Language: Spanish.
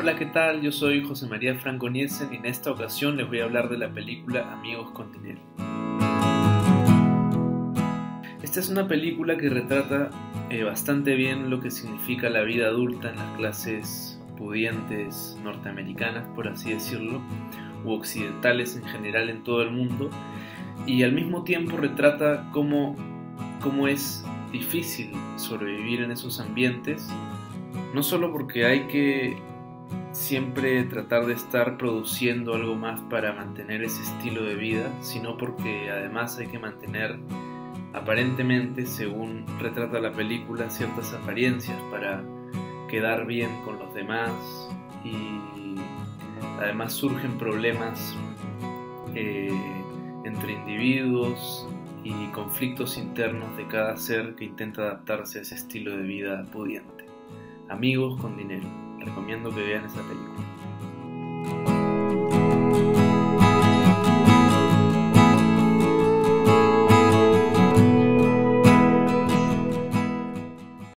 Hola, ¿qué tal? Yo soy José María Franco Niezen y en esta ocasión les voy a hablar de la película Amigos con dinero. Esta es una película que retrata bastante bien lo que significa la vida adulta en las clases pudientes norteamericanas, por así decirlo, u occidentales en general en todo el mundo, y al mismo tiempo retrata cómo es difícil sobrevivir en esos ambientes, no solo porque hay que siempre tratar de estar produciendo algo más para mantener ese estilo de vida, sino porque además hay que mantener aparentemente, según retrata la película, ciertas apariencias para quedar bien con los demás, y además surgen problemas entre individuos y conflictos internos de cada ser que intenta adaptarse a ese estilo de vida pudiente. Amigos con dinero. Recomiendo que vean esa película.